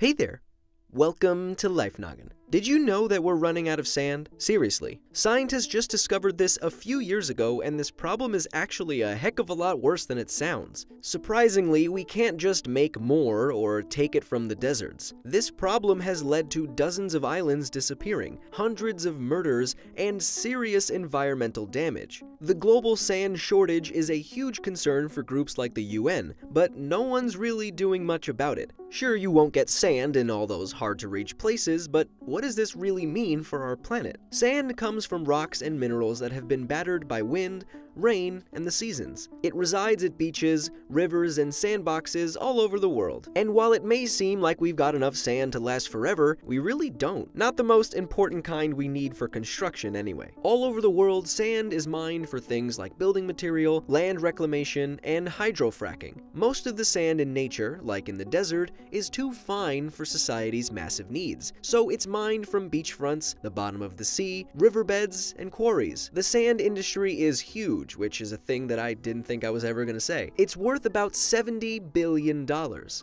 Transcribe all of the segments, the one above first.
Hey there! Welcome to Life Noggin. Did you know that we're running out of sand? Seriously. Scientists just discovered this a few years ago, and this problem is actually a heck of a lot worse than it sounds. Surprisingly, we can't just make more or take it from the deserts. This problem has led to dozens of islands disappearing, hundreds of murders, and serious environmental damage. The global sand shortage is a huge concern for groups like the UN, but no one's really doing much about it. Sure, you won't get sand in all those hard-to-reach places, but what does this really mean for our planet? Sand comes from rocks and minerals that have been battered by wind, rain, and the seasons. It resides at beaches, rivers, and sandboxes all over the world. And while it may seem like we've got enough sand to last forever, we really don't. Not the most important kind we need for construction, anyway. All over the world, sand is mined for things like building material, land reclamation, and hydrofracking. Most of the sand in nature, like in the desert, is too fine for society's massive needs, so it's mined from beachfronts, the bottom of the sea, riverbeds, and quarries. The sand industry is huge, which is a thing that I didn't think I was ever gonna say. It's worth about $70 billion.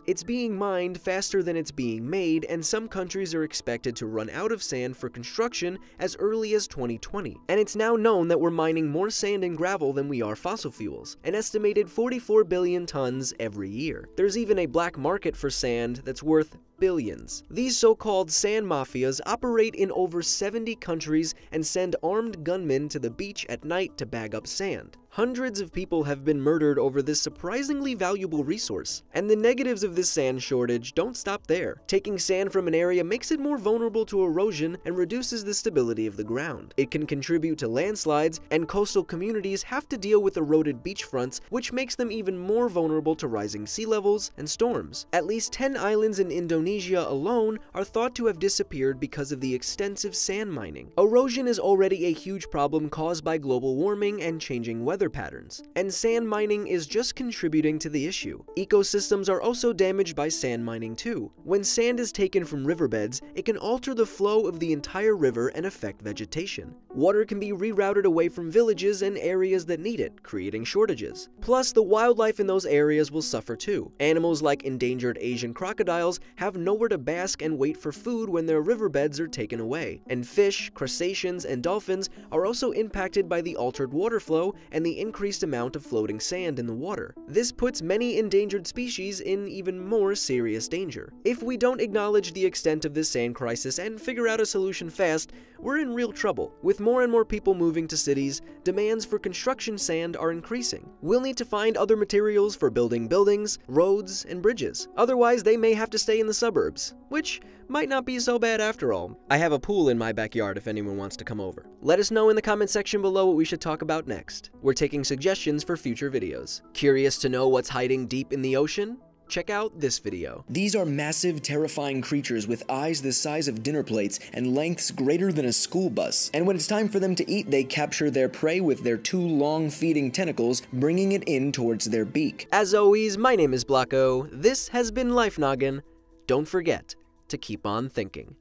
It's being mined faster than it's being made, and some countries are expected to run out of sand for construction as early as 2020. And it's now known that we're mining more sand and gravel than we are fossil fuels, an estimated 44 billion tons every year. There's even a black market for sand that's worth billions. These so-called Sand Mafias operate in over 70 countries and send armed gunmen to the beach at night to bag up sand. Hundreds of people have been murdered over this surprisingly valuable resource. And the negatives of this sand shortage don't stop there. Taking sand from an area makes it more vulnerable to erosion and reduces the stability of the ground. It can contribute to landslides, and coastal communities have to deal with eroded beachfronts, which makes them even more vulnerable to rising sea levels and storms. At least 10 islands in Indonesia alone are thought to have disappeared because of the extensive sand mining. Erosion is already a huge problem caused by global warming and changing weather patterns, and sand mining is just contributing to the issue. Ecosystems are also damaged by sand mining too. When sand is taken from riverbeds, it can alter the flow of the entire river and affect vegetation. Water can be rerouted away from villages and areas that need it, creating shortages. Plus, the wildlife in those areas will suffer too. Animals like endangered Asian crocodiles have nowhere to bask and wait for food when their riverbeds are taken away, and fish, crustaceans, and dolphins are also impacted by the altered water flow and the increased amount of floating sand in the water. This puts many endangered species in even more serious danger. If we don't acknowledge the extent of this sand crisis and figure out a solution fast, we're in real trouble. With more and more people moving to cities, demands for construction sand are increasing. We'll need to find other materials for building buildings, roads, and bridges. Otherwise, they may have to stay in the suburbs, which might not be so bad after all. I have a pool in my backyard if anyone wants to come over. Let us know in the comment section below what we should talk about next. We're taking suggestions for future videos. Curious to know what's hiding deep in the ocean? Check out this video. These are massive, terrifying creatures with eyes the size of dinner plates and lengths greater than a school bus. And when it's time for them to eat, they capture their prey with their two long feeding tentacles, bringing it in towards their beak. As always, my name is Blocko. This has been Life Noggin. Don't forget to keep on thinking.